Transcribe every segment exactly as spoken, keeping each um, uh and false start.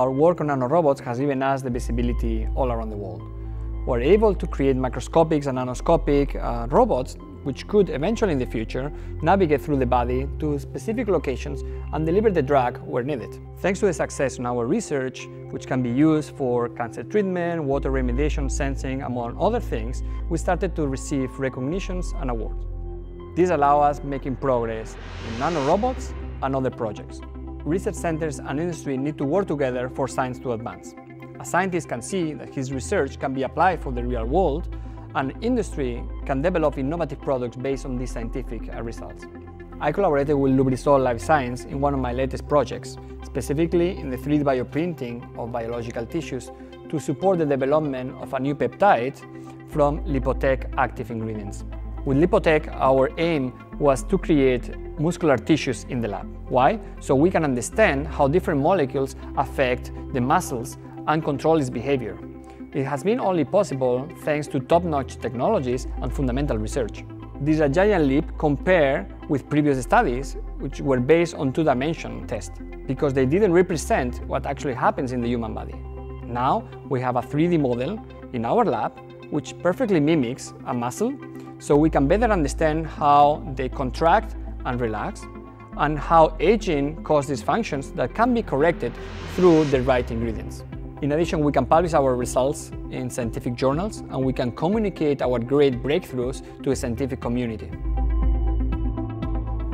Our work on nanorobots has given us the visibility all around the world. We're able to create microscopic and nanoscopic uh, robots which could eventually in the future navigate through the body to specific locations and deliver the drug where needed. Thanks to the success in our research, which can be used for cancer treatment, water remediation, sensing, among other things, we started to receive recognitions and awards. These allow us making progress in nanorobots and other projects. Research centers and industry need to work together for science to advance. A scientist can see that his research can be applied for the real world, and industry can develop innovative products based on these scientific results. I collaborated with Lubrizol Life Science in one of my latest projects, specifically in the three D bioprinting of biological tissues to support the development of a new peptide from Lipotec active ingredients. With Lipotec, our aim was to create muscular tissues in the lab. Why? So we can understand how different molecules affect the muscles and control its behavior. It has been only possible thanks to top-notch technologies and fundamental research. This is a giant leap compared with previous studies, which were based on two-dimension tests, because they didn't represent what actually happens in the human body. Now we have a three D model in our lab, which perfectly mimics a muscle, so we can better understand how they contract and relax, and how aging causes dysfunctions that can be corrected through the right ingredients. In addition, we can publish our results in scientific journals, and we can communicate our great breakthroughs to the scientific community.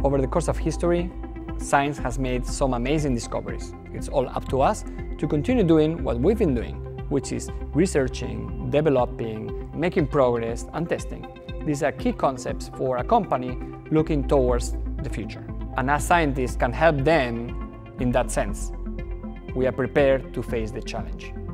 Over the course of history, science has made some amazing discoveries. It's all up to us to continue doing what we've been doing, which is researching, developing, making progress, and testing. These are key concepts for a company looking towards the future. And us scientists can help them in that sense. We are prepared to face the challenge.